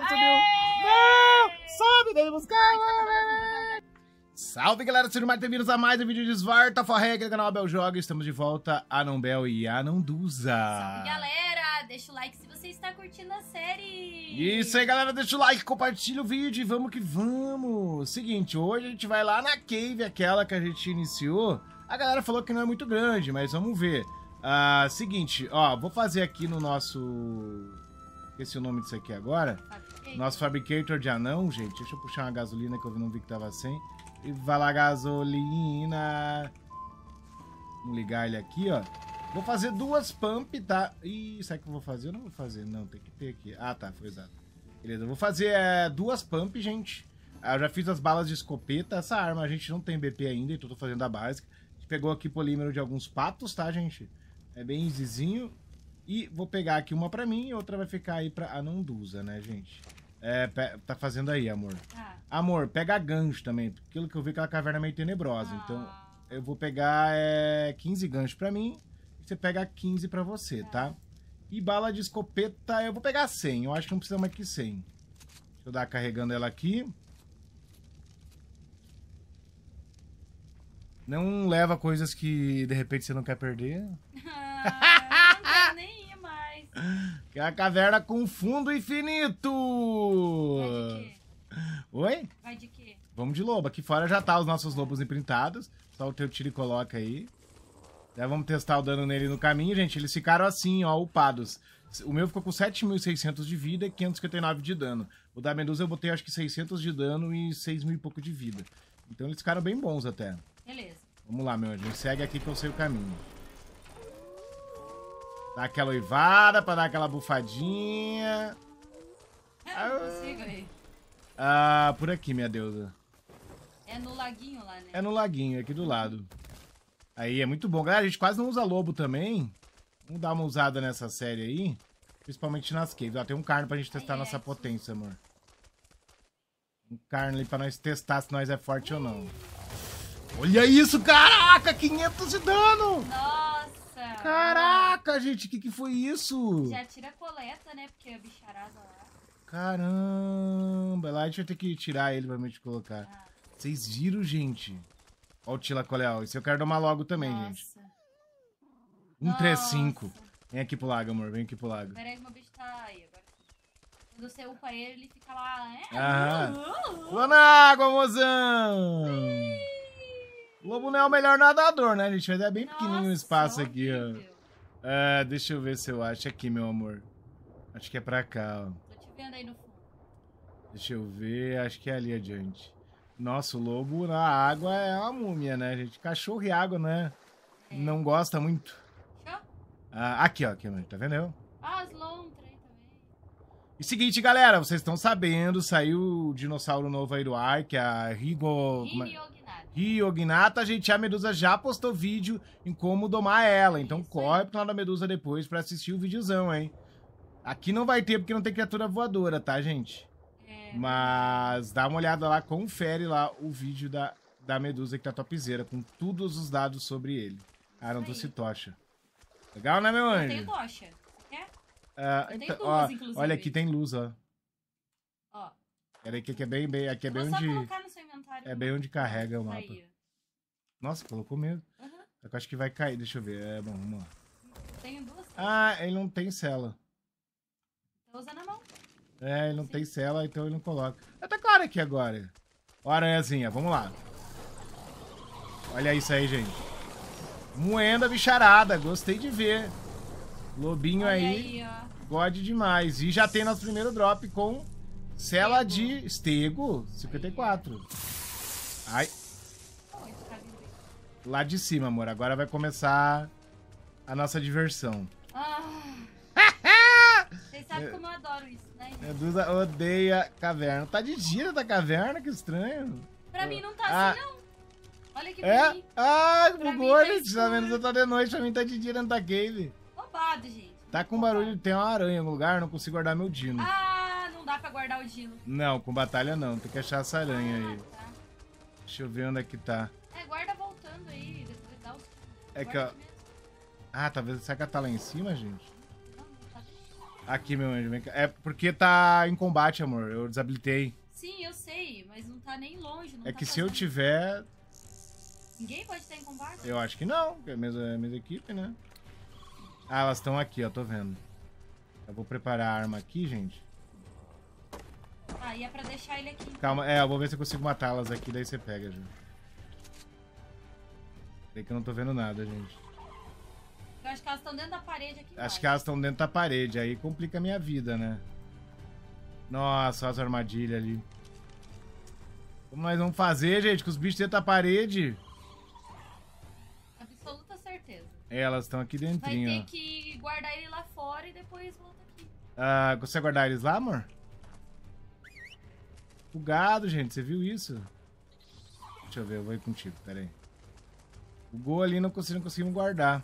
sobe, subiu. Não, sobe, daí buscar. Salve, galera, sejam muito bem-vindos a mais um vídeo de Svartalfheim aqui no canal Abel Joga. Estamos de volta, Anãobel e Anãodusa. Salve, galera, deixa o like se você está curtindo a série. Isso aí, galera, deixa o like, compartilha o vídeo e vamos que vamos. Seguinte, hoje a gente vai lá na cave, aquela que a gente iniciou. A galera falou que não é muito grande, mas vamos ver. Seguinte, ó, vou fazer aqui no nosso... Esqueci o nome disso aqui agora. Fabricator. Nosso fabricator de anão, gente. Deixa eu puxar uma gasolina que eu não vi que tava sem. E vai lá, gasolina. Vamos ligar ele aqui, ó. Vou fazer duas pump, tá? Ih, será que eu vou fazer? Eu não vou fazer, não. Tem que ter aqui. Ah, tá, foi exato. Beleza, eu vou fazer duas pump, gente. Eu já fiz as balas de escopeta. Essa arma a gente não tem BP ainda, então eu tô fazendo a básica. A gente pegou aqui polímero de alguns patos, tá, gente? É bem easyzinho. E vou pegar aqui uma pra mim e outra vai ficar aí pra Anãodusa, né, gente? É, tá fazendo aí, amor. Ah. Amor, pega gancho também. Aquilo que eu vi, aquela caverna é meio tenebrosa. Ah. Então, eu vou pegar 15 ganchos pra mim. E você pega 15 pra você, tá? E bala de escopeta, eu vou pegar 100. Eu acho que não precisa mais que 100. Deixa eu dar carregando ela aqui. Não leva coisas que, de repente, você não quer perder. Que é a caverna com fundo infinito! Vai de quê? Oi? Vai de quê? Vamos de lobo. Aqui fora já tá os nossos lobos imprintados. Só o teu tiro e coloca aí. Já vamos testar o dano nele no caminho, gente. Eles ficaram assim, ó, upados. O meu ficou com 7.600 de vida e 559 de dano. O da Medusa eu botei acho que 600 de dano e 6.000 e pouco de vida. Então eles ficaram bem bons até. Beleza. Vamos lá, meu anjo. Segue aqui que eu sei o caminho. Dá aquela oivada pra dar aquela bufadinha. Eu não consigo aí. Ah, por aqui, minha deusa. É no laguinho lá, né? É no laguinho, aqui do lado. Aí, é muito bom. Galera, a gente quase não usa lobo também. Vamos dar uma usada nessa série aí. Principalmente nas caves. Ó, tem um carne pra gente testar nossa potência, amor. Um carne ali pra nós testar se nós é forte ou não. Olha isso, caraca! 500 de dano! Nossa! Caraca, gente, o que foi isso? Já tira a coleta, né? Porque é bicharada lá. Caramba, lá a gente vai ter que tirar ele pra me colocar. Ah. Vocês viram, gente? Ó o Tilacoleo. Esse eu quero domar logo também, gente. 135. Vem aqui pro lago, amor. Vem aqui pro lago. Peraí, meu bicho tá aí agora. Quando você upa ele, ele fica lá. Pula na água, mozão! Sim. O lobo não é o melhor nadador, né, gente? Mas é bem pequenininho o espaço aqui, ó. É, deixa eu ver se eu acho aqui, meu amor. Acho que é pra cá, ó. Tô te vendo aí no fundo. Deixa eu ver, acho que é ali adiante. Nossa, o lobo na água é uma múmia, né, gente? Cachorro e água, né? É. Não gosta muito. Ah, aqui, ó, aqui, amor. Tá vendo eu? Ah, as lontras aí também. E seguinte, galera, vocês estão sabendo, saiu o dinossauro novo aí do ARK, a Rigol... Rio Ignata, gente, a Medusa já postou vídeo em como domar ela. Então corre pro canal da Medusa depois pra assistir o videozão, hein? Aqui não vai ter porque não tem criatura voadora, tá, gente? É. Mas dá uma olhada lá, confere lá o vídeo da Medusa que tá topzera, com todos os dados sobre ele. Ah, não tô se tocha. Legal, né, meu anjo? Tem tocha. Quer? Então, tem luz, ó, inclusive. Olha, aqui tem luz, ó. Ó. Peraí, que aqui é bem. Aqui é bem onde. É bem onde carrega o mapa. Nossa, colocou mesmo. Só que eu acho que vai cair, deixa eu ver. É bom, vamos lá. Tem duas celas. Ah, ele não tem cela. Tá usando a mão. É, ele não tem cela, então ele não coloca. Tá claro aqui agora. Ó, aranhazinha, vamos lá. Olha isso aí, gente. Moenda bicharada, gostei de ver. Lobinho aí. God demais. E já tem nosso primeiro drop com cela de estego 54. Ai. Lá de cima, amor. Agora vai começar a nossa diversão. Vocês sabem como eu adoro isso, né? Medusa odeia caverna. Tá de dia da caverna? Que estranho. Pra mim não tá assim, não. Olha que bonito. Ah, bugou, gente. Tá vendo? Tá de noite. Pra mim tá de dia dentro da cave. Roubado, gente. Tá com barulho. Tem uma aranha no lugar. Não consigo guardar meu dino. Não dá pra guardar o dino. Não, com batalha não. Tem que achar essa aranha aí. Tá. Deixa eu ver onde é que tá. É, guarda voltando aí. Depois dá o... É que ó... Ah, talvez... Será que ela tá lá em cima, gente? Não, não tá. Aqui, meu anjo. É porque tá em combate, amor. Eu desabilitei. Sim, eu sei, mas não tá nem longe. Não é tá que fazendo. Se eu tiver... Ninguém pode estar em combate? Eu acho que não, porque é a mesma equipe, né? Ah, elas estão aqui, ó, tô vendo. Eu vou preparar a arma aqui, gente. Ah, e é pra deixar ele aqui. Calma, é, eu vou ver se eu consigo matá-las aqui, daí você pega, gente. Sei que eu não tô vendo nada, gente. Eu acho que elas estão dentro da parede aqui. Acho que elas estão dentro da parede, aí complica a minha vida, né? Nossa, as armadilhas ali. Como nós vamos fazer, gente, com os bichos dentro da parede? Absoluta certeza. É, elas estão aqui dentrinho. Vai ter que guardar ele lá fora e depois volta aqui. Ah, você guardar eles lá, amor? Bugado, gente, você viu isso? Deixa eu ver, eu vou ir contigo, pera aí. Bugou ali, não conseguimos guardar.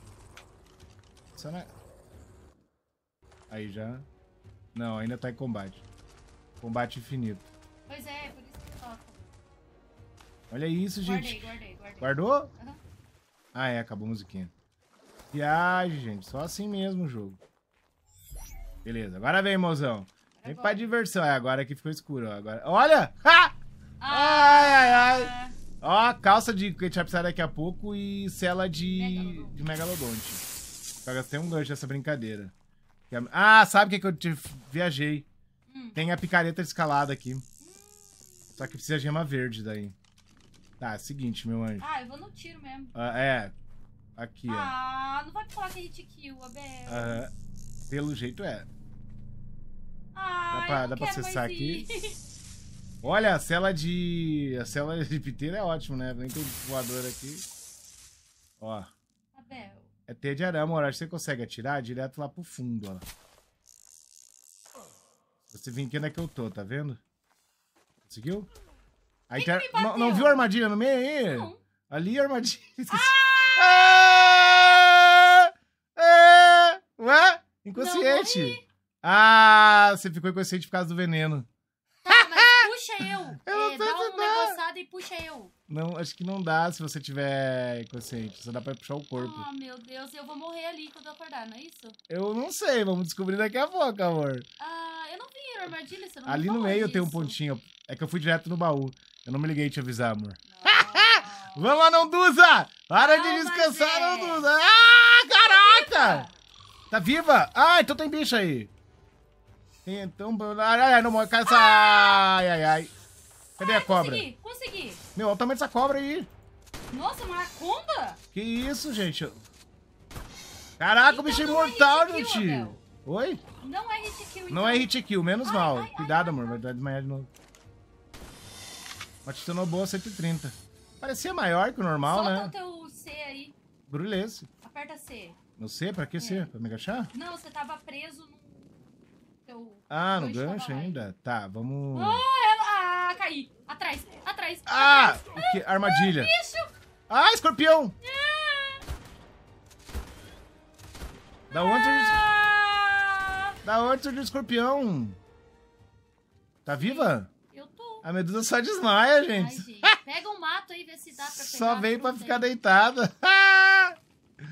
Só na... Aí já... Não, ainda tá em combate. Combate infinito. Pois é, por isso que toca. Olha isso, gente. Guardei. Guardou? Uhum. Ah, é, acabou a musiquinha. Viagem, gente. Só assim mesmo o jogo. Beleza, agora vem, mozão. Vem pra diversão. É, agora aqui ficou escuro, ó. Agora... Olha! Ah! Ai, ai, ai. Ó, calça de... que a gente vai precisar daqui a pouco e cela de megalodonte. Eu gastei um gancho dessa brincadeira. Ah, sabe o que eu viajei? Tem a picareta escalada aqui. Só que precisa de gema verde daí. Tá, é o seguinte, meu anjo. Ah, eu vou no tiro mesmo. Ah, é. Aqui, ó. Ah, não vai falar que a gente kill, Abel. Ah, pelo jeito é. Ah, dá pra acessar aqui. Olha, a cela de piteira é ótimo, né? Nem tem voador aqui. Ó. Abel. É teia de arame, amor. Acho que você consegue atirar direto lá pro fundo, ó. Você vem aqui onde é que eu tô, tá vendo? Conseguiu? Aí tem... Não viu a armadilha no meio aí? Não. Ali a armadilha. Esqueci. Ah! Ah! Ué? Inconsciente. Não, ah, você ficou inconsciente por causa do veneno. Tá, mas puxa eu. E puxa eu. Não, acho que não dá se você tiver inconsciente. Só dá pra puxar o corpo. Ah, meu Deus. Eu vou morrer ali quando eu acordar, não é isso? Eu não sei. Vamos descobrir daqui a pouco, amor. Ah, eu não vi a armadilha. Você não ali no meio tem um pontinho. É que eu fui direto no baú. Eu não me liguei de te avisar, amor. Vamos lá, Anãodusa! Para de descansar, Anãodusa! Ah, caraca! Tá viva? Ah, então tem bicho aí. Então... Ai, ai, não morre. Ai, ai, ai. Cadê a cobra? Consegui. Meu, olha o tamanho dessa cobra aí. Nossa, uma anaconda? Que isso, gente. Caraca, então, o bicho é imortal, gente. Abel. Oi? Não é hit kill, então. Não é hit kill, menos mal. Cuidado, amor, vai desmaiar de novo. Batidona boa, 130. Parecia maior que o normal, solta, né? Solta o teu C aí. Brulhece. Aperta C. Meu C? Pra que C? Pra me agachar? Não, você tava preso no... Teu... Ah, no gancho ainda? Tá, vamos... Oh, ela... Ah, caí. Atrás. Ah, atrás. O que? Armadilha. Ah, bicho. Ah, escorpião. Da onde surgiu? Da onde surgiu o escorpião? Tá viva? Eu tô. A Medusa só desmaia, gente. Ai, gente. Pega um mato aí, vê se dá pra pegar. Só veio pra ficar deitada.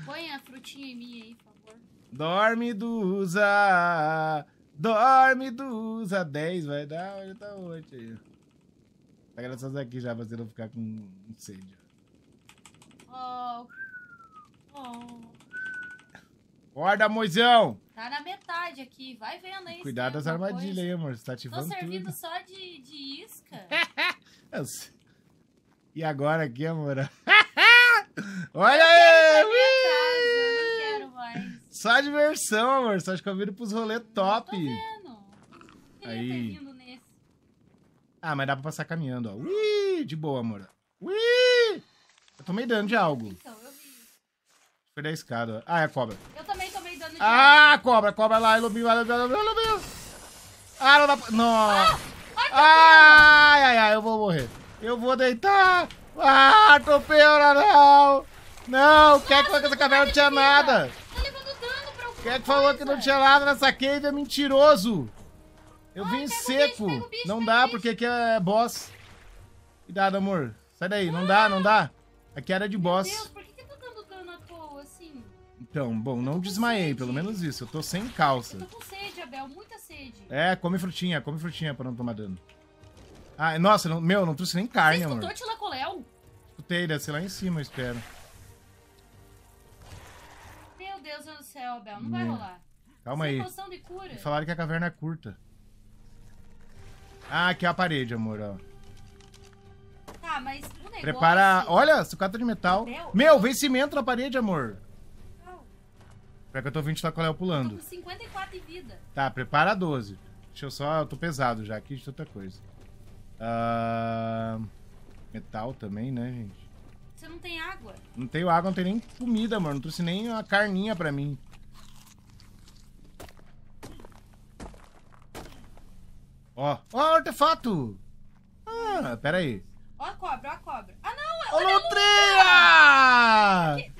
Põe a frutinha em mim aí, por favor. Dorme, Dusa. Dorme, Dusa. 10 vai dar, hoje tá 8 aí. Tá graças aqui já, pra você não ficar com sede. Oh. Oh. Acorda, mozão! Tá na metade aqui, vai vendo aí. Cuidado das armadilhas aí, amor, você tá ativando tudo. Tô servindo só de isca. E agora aqui, amor? Olha aí! Só diversão, amor. Só acho que eu viro pros rolê top. Tô vendo. Aí. Ter vindo nesse. Ah, mas dá pra passar caminhando, ó. Ui, de boa, amor. Ui! Eu tomei dano de algo. Então, eu vi. Perdi a escada. Ah, é a cobra. Eu também tomei dano de algo. Ah, cobra lá. Elobinho. Ah, não dá pra... Nossa. Ai, ai, ai. Eu vou morrer. Eu vou deitar. Ah, topeira, não. Não, quer que essa caverna não tinha nada. Quem é que falou que não tinha nada nessa cave? É mentiroso! Eu vim seco! Não dá, porque aqui é boss. Cuidado, amor. Sai daí, não dá. Aqui era de boss. Meu Deus, por que eu tô dando dano à toa assim? Então, bom, não desmaiei, pelo menos isso. Eu tô sem calça. Eu tô com sede, Anãobel, muita sede. É, come frutinha pra não tomar dano. Ah, nossa, não, meu, não trouxe nem carne, amor. Você escutou Tilacoleo? Escutei, deve ser lá em cima, eu espero. Meu Deus do céu, Abel, não vai rolar. Calma aí. De cura. Falaram que a caverna é curta. Ah, aqui é a parede, amor, ó. Tá, mas o negócio... Prepara... Olha, sucata de metal. Meu, vem cimento na parede, amor. Espera que eu tô vindo Tilacoleo pulando. Eu tô com 54 de vida. Tá, prepara 12. Deixa eu só... Eu tô pesado já aqui de tanta coisa. Metal também, né, gente? Você não tem água? Não tenho água, não tem nem comida, amor. Não trouxe nem uma carninha pra mim. Ó, ó, artefato! Ah, pera aí. Ó a cobra, ó a cobra. Ah, não! Olha a Lutria!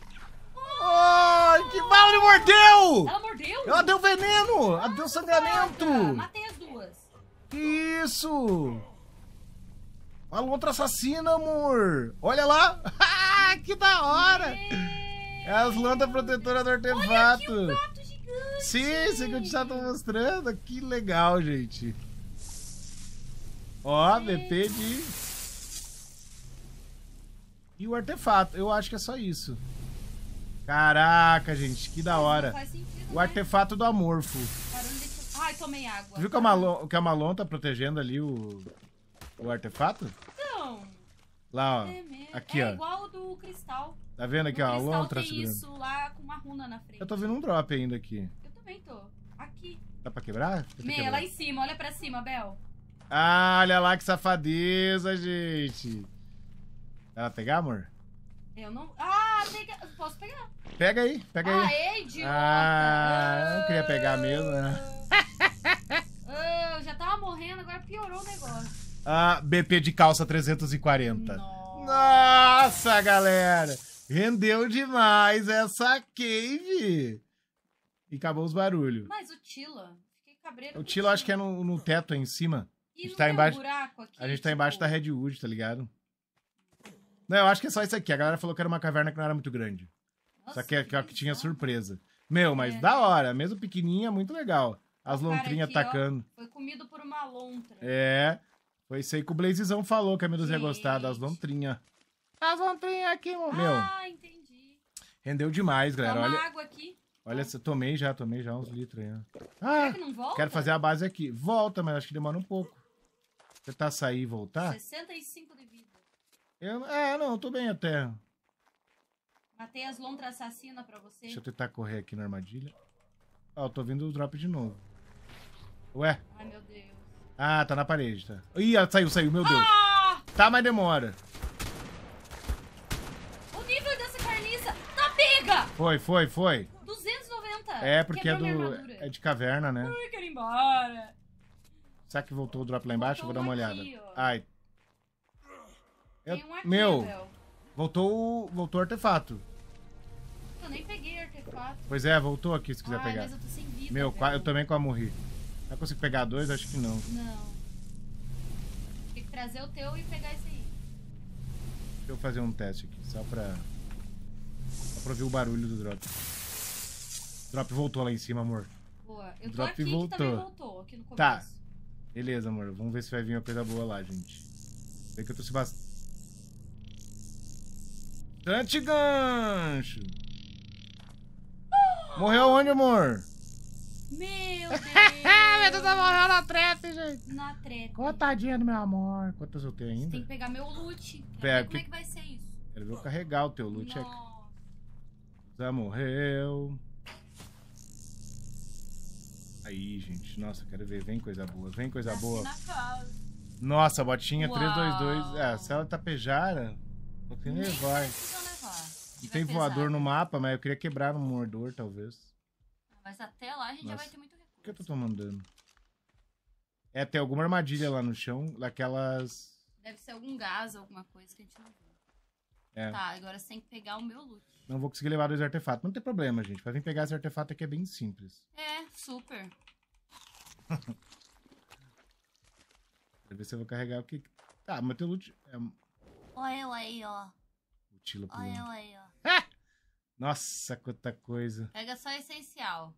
Oh, que bala, ele mordeu! Ela mordeu? Ela deu veneno! Ela deu sangramento! Nossa, matei as duas. Que isso! Olha a outra assassina, amor! Olha lá! Que da hora! É as lantas protetoras do artefato. Olha aqui, um gato gigante. Sim, isso que eu já tô mostrando. Que legal, gente. Ó, BP de... E o artefato, eu acho que é só isso. Caraca, gente, que da hora. Sentido, o artefato do amorfo. Ai, tomei água. Viu que a Malon tá protegendo ali o artefato? Então... Lá, ó. Aqui, ó. É igual o do cristal. Tá vendo aqui, ó? A lontra segurando. Isso, lá com uma runa na frente. Eu tô vendo um drop ainda aqui. Eu também tô. Aqui. Dá pra quebrar? Meia, lá em cima. Olha pra cima, Bel. Ah, olha lá que safadeza, gente. Ela pegar, amor? Eu não... Ah, pega... posso pegar. Pega aí, pega aí. Ah, idiota. Ah, não queria pegar mesmo, né? Eu já tava morrendo, agora piorou o negócio. Ah, BP de calça 340. Nossa, nossa, galera. Rendeu demais essa cave. E acabou os barulhos. Mas o Tila... Fiquei cabreiro. O Tila acho que é no teto aí em cima. E não tem um buraco aqui? A gente tá embaixo da Redwood, tá ligado? Não, eu acho que é só isso aqui. A galera falou que era uma caverna que não era muito grande. Nossa, só que tinha surpresa. Meu, mas da hora. Mesmo pequenininha, muito legal. As lontrinhas atacando. Ó, foi comido por uma lontra. É. Foi isso aí que o Blazezão falou que a Medusa ia gostar das lontrinhas. As lontrinhas aqui, meu. Ah, entendi. Rendeu demais, galera. Toma água aqui. Olha, tomei já uns litros aí. Ah, que não volta? Quero fazer a base aqui. Volta, mas acho que demora um pouco. Tentar sair e voltar? 65 de vida. Eu tô bem até. Matei as lontras assassinas pra você. Deixa eu tentar correr aqui na armadilha. Ó, eu tô vendo o drop de novo. Ué? Ai, meu Deus. Ah, tá na parede, tá. Ih, saiu, meu Deus. Ah! Tá, mas demora. O nível dessa carniça tá pega! Foi. 290. É, porque é de caverna, né? Ai, quero ir embora. Será que voltou o drop lá embaixo? Vou dar uma olhada. Aqui, ai. Tem um aqui, meu, voltou o artefato. Eu nem peguei o artefato. Pois é, voltou aqui se quiser pegar. Mas eu tô sem vida, meu, velho. Eu também quase morri. Vai conseguir pegar dois? Acho que não. Não. Tem que trazer o teu e pegar esse aí. Deixa eu fazer um teste aqui, só pra ouvir o barulho do drop. O drop voltou lá em cima, amor. Boa. Eu tô aqui voltou. Que também voltou, aqui no começo. Tá. Beleza, amor. Vamos ver se vai vir uma coisa boa lá, gente. Vê que eu trouxe bastante gancho. Morreu onde, amor? Meu Deus. Meu Deus, morreu na trap, gente. Na trap. Coitadinha do meu amor. Quantas eu tenho ainda? Você tem que pegar meu loot. Pega. Como é que vai ser isso? Quero ver eu carregar o teu loot aqui. Já morreu. Aí, gente. Nossa, quero ver. Vem coisa boa. Na casa. Nossa, a botinha 322. É, se ela tá pejara, não tem nem vai. Não tem voador no mapa, mas eu queria quebrar um mordor, talvez. Mas até lá a gente já vai ter muito recurso. Por que eu tô tomando dano? É, tem alguma armadilha lá no chão, daquelas... Deve ser algum gás, alguma coisa que a gente não viu. É. Tá, agora você tem que pegar o meu loot. Não vou conseguir levar dois artefatos. Não tem problema, gente. Pra vir pegar esse artefato aqui é bem simples. É, super. Quero ver se eu vou carregar o que... Tá, mas teu loot... Olha eu aí, ó. Olha eu aí, ó. Ah! Nossa, quanta coisa. Pega só o essencial.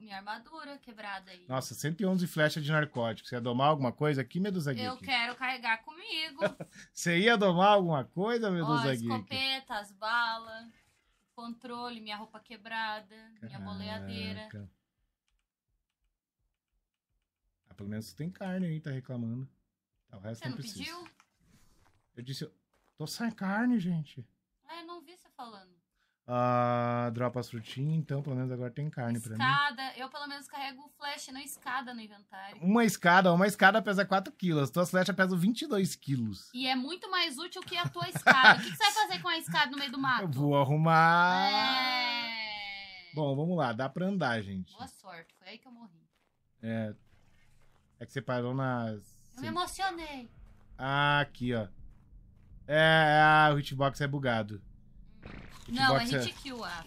Minha armadura quebrada aí. Nossa, 111 flechas de narcótico. Você ia domar alguma coisa aqui, Medusa Geek? Eu quero carregar comigo. Você ia domar alguma coisa, Medusa Geek? Escopeta, as balas, controle, minha roupa quebrada, minha boleadeira. Ah, pelo menos tem carne aí, tá reclamando. O resto você não precisa. Pediu? Eu disse, tô sem carne, gente. Ah, eu não vi você falando. Ah, dropa as frutinhas, então pelo menos agora tem carne pra mim. Escada, eu pelo menos carrego flecha, não escada no inventário. Uma escada pesa 4 quilos, tuas flechas pesam 22 quilos. E é muito mais útil que a tua escada. O que você vai fazer com a escada no meio do mato? Eu vou arrumar... Bom, vamos lá, dá pra andar, gente. Boa sorte, foi aí que eu morri. É que você parou nas... Eu me emocionei. Ah, aqui, ó. O hitbox é bugado. Não, é hit kill a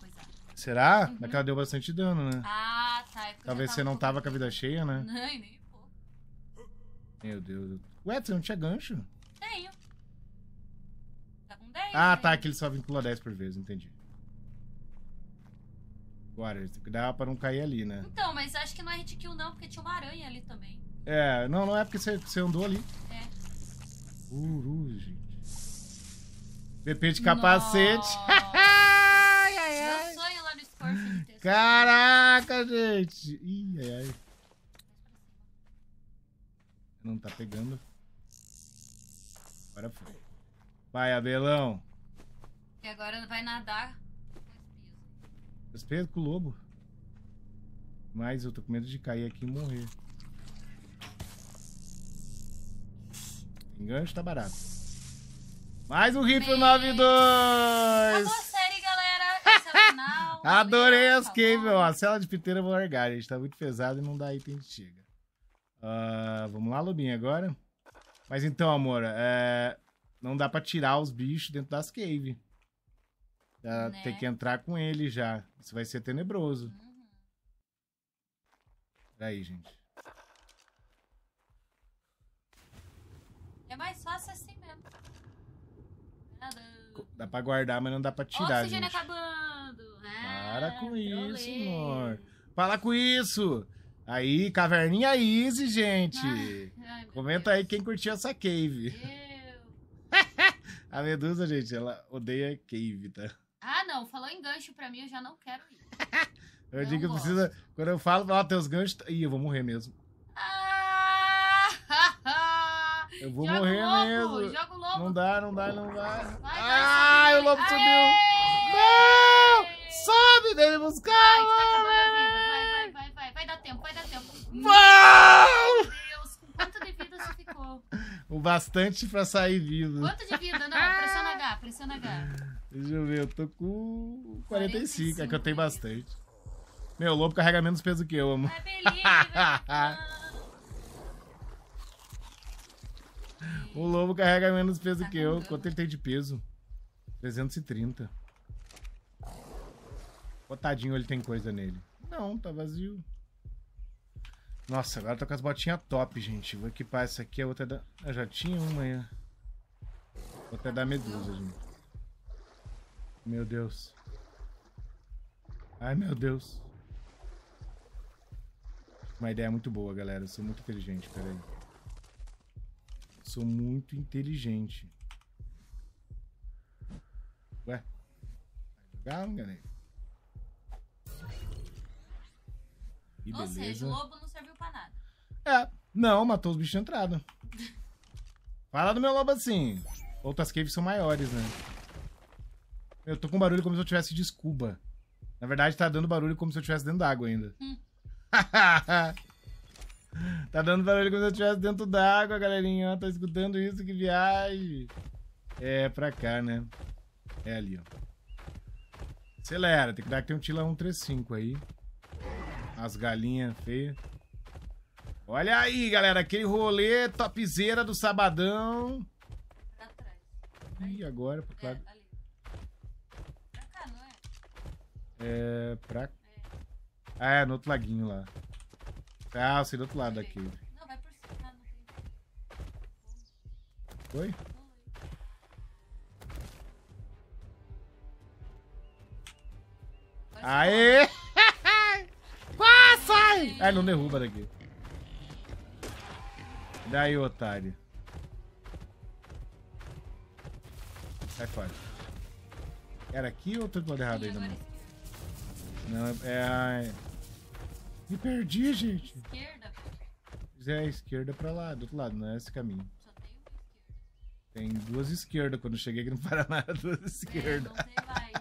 coisa. Será? Uhum. Daquela deu bastante dano, né? Ah, tá. Talvez você não tava com a vida cheia, né? Não, nem um pouco. Meu Deus. Ué, você não tinha gancho? Tenho. Tá com 10. Ah, né? Tá. Aqui ele só vincula 10 por vez, entendi. Agora, tem que dar pra não cair ali, né? Então, mas acho que não é hit kill não, porque tinha uma aranha ali também. É, não é porque você andou ali. É. Gente. BP de capacete. Ai. Meu sonho lá no Scorpion. Caraca, gente. Ih. Não tá pegando. Agora foi. Vai, Abelão. E agora vai nadar com os pesos com o lobo. Mas eu tô com medo de cair aqui e morrer. Engancho tá barato. Mais um Rip 92! Acabou a série, galera! Esse é o final. Adorei as games, ó. A cela de piteira eu vou largar, gente. Tá muito pesado e não dá item de chega. Vamos lá, Lobinho, agora. Mas então, amor, não dá pra tirar os bichos dentro das caves. Né? Tem que entrar com ele já. Isso vai ser tenebroso. Uhum. Peraí, gente. É mais fácil assim mesmo. Dá pra guardar, mas não dá pra tirar. Oxigênio acabando. Para com isso, amor. Para com isso. Aí, caverninha easy, gente. Comenta aí quem curtiu essa cave. A Medusa, gente, ela odeia cave, tá? Ah, não. Falou em gancho pra mim, eu já não quero ir. Eu digo que precisa... Quando eu falo, ó, teus ganchos... Ih, eu vou morrer mesmo. Eu vou morrer mesmo. Joga o lobo. Não dá. Vai, o lobo subiu. Não! Sobe dele buscar. Vai. Vai dar tempo. Não! Meu Deus, com quanto de vida você ficou? O bastante pra sair vivo. Quanto de vida? Não, pressiona H. Deixa eu ver, eu tô com 45, é que eu tenho bastante. Meu, o lobo carrega menos peso que eu, amor. É beleza. O lobo carrega menos peso que eu. Quanto ele tem de peso? 330. Ô, tadinho, ele tem coisa nele. Não, tá vazio. Nossa, agora eu tô com as botinhas top, gente. Vou equipar essa aqui, a outra é da... Eu já tinha uma aí. Outra é da Medusa, gente. Meu Deus. Ai, meu Deus. Uma ideia muito boa, galera. Eu sou muito inteligente, peraí. Sou muito inteligente. Ué? Vai jogar, galera? Ou seja, o lobo não serviu pra nada. Não, matou os bichos de entrada. Fala do meu lobo assim. Outras caves são maiores, né? Eu tô com barulho como se eu tivesse de scuba. Na verdade, tá dando barulho como se eu tivesse dentro d'água ainda. Tá dando barulho como se eu estivesse dentro d'água, galerinha. Tá escutando isso, que viagem. É pra cá, né? É ali, ó. Acelera, tem que dar aqui um Tila 135 aí. As galinhas feias. Olha aí, galera. Aquele rolê topzera do sabadão. Pra trás. Ih, agora pro lado. Ali. Pra cá, não é? É, pra cá. Ah, é, no outro laguinho lá. Ah, eu sei do outro lado aqui. Não, vai por cima, não tem. Foi? Aê! Ai! Ai, não derruba daqui. Daí, otário. Sai fora. Era aqui ou eu tô de modo errado ainda? Não, é... Me perdi, gente. Esquerda. É a esquerda pra lá, do outro lado, não é esse caminho. Só tem uma esquerda. Tem duas esquerdas. Quando eu cheguei aqui no Paraná, era duas esquerdas. É, não tem mais.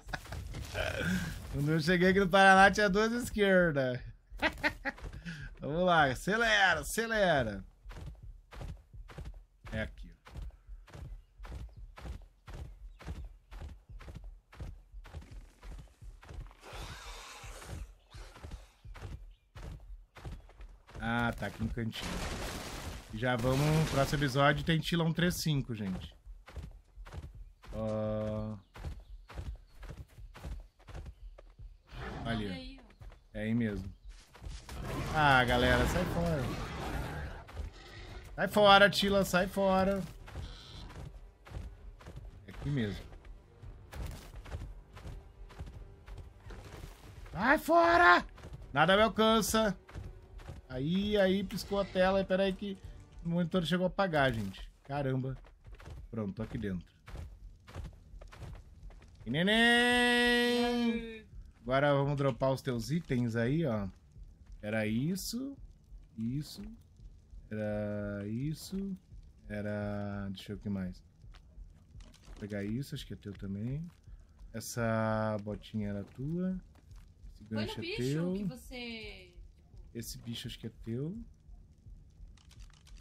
Quando eu cheguei aqui no Paraná, tinha duas esquerdas. Vamos lá, acelera, acelera. É aqui. Ah, tá aqui no cantinho. Já vamos, próximo episódio tem Tila 135, gente. Ali, é aí mesmo. Ah, galera, sai fora. Sai fora, Tila, sai fora. É aqui mesmo. Sai fora! Nada me alcança. Aí piscou a tela. Pera aí que o monitor chegou a apagar, gente. Caramba. Pronto, tô aqui dentro. E neném! Agora vamos dropar os teus itens aí, ó. Era isso. Isso. Era isso. Era... Deixa eu ver o que mais. Vou pegar isso, acho que é teu também. Essa botinha era tua. Esse gancho é teu. Que você... Esse bicho acho que é teu.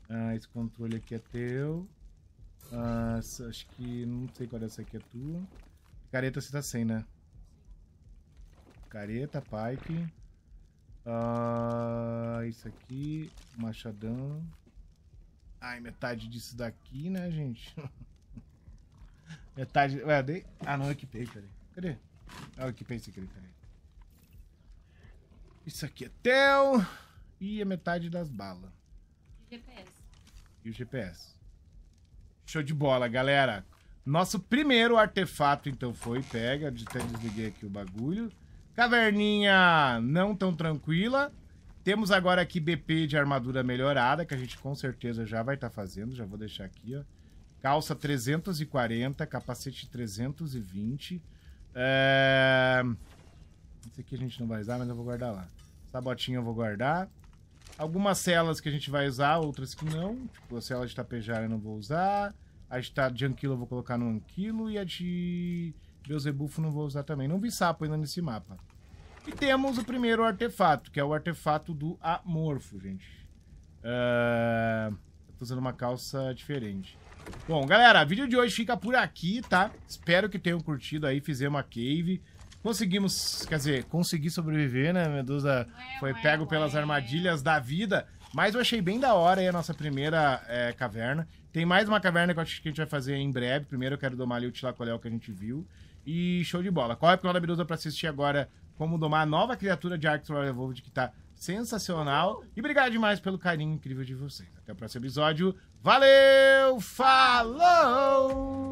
Ah, esse controle aqui é teu. Ah, acho que... Não sei qual dessa aqui é tua. Careta você tá sem, né? Careta, pike. Ah, isso aqui. Machadão. Ai, metade disso daqui, né, gente? Metade... Ué, eu dei... Ah, não, eu equipei, peraí. Cadê? Ah, eu equipei esse aqui, peraí. Isso aqui é teu. E a metade das balas. E o GPS. E o GPS. Show de bola, galera. Nosso primeiro artefato, então, foi... Pega, até desliguei aqui o bagulho. Caverninha não tão tranquila. Temos agora aqui BP de armadura melhorada, que a gente com certeza já vai estar fazendo. Já vou deixar aqui, ó. Calça 340, capacete 320. Esse aqui a gente não vai usar, mas eu vou guardar lá. Essa botinha eu vou guardar. Algumas celas que a gente vai usar, outras que não. Tipo, a cela de tapejar eu não vou usar. A de anquilo eu vou colocar no anquilo. E a de Beuzebufo não vou usar também. Não vi sapo ainda nesse mapa. E temos o primeiro artefato, que é o artefato do Amorfo, gente. Tô usando uma calça diferente. Bom, galera, o vídeo de hoje fica por aqui, tá? Espero que tenham curtido aí. Fizemos uma cave. Conseguimos, quer dizer, consegui sobreviver, né? Medusa foi pego pelas armadilhas da vida, mas eu achei bem da hora aí a nossa primeira caverna. Tem mais uma caverna que eu acho que a gente vai fazer em breve. Primeiro eu quero domar ali o Tilacoleo que a gente viu. E show de bola. Corre pro canal da Medusa pra assistir agora como domar a nova criatura de ARK: Survival Evolved, que tá sensacional. E obrigado demais pelo carinho incrível de vocês. Até o próximo episódio. Valeu! Falou!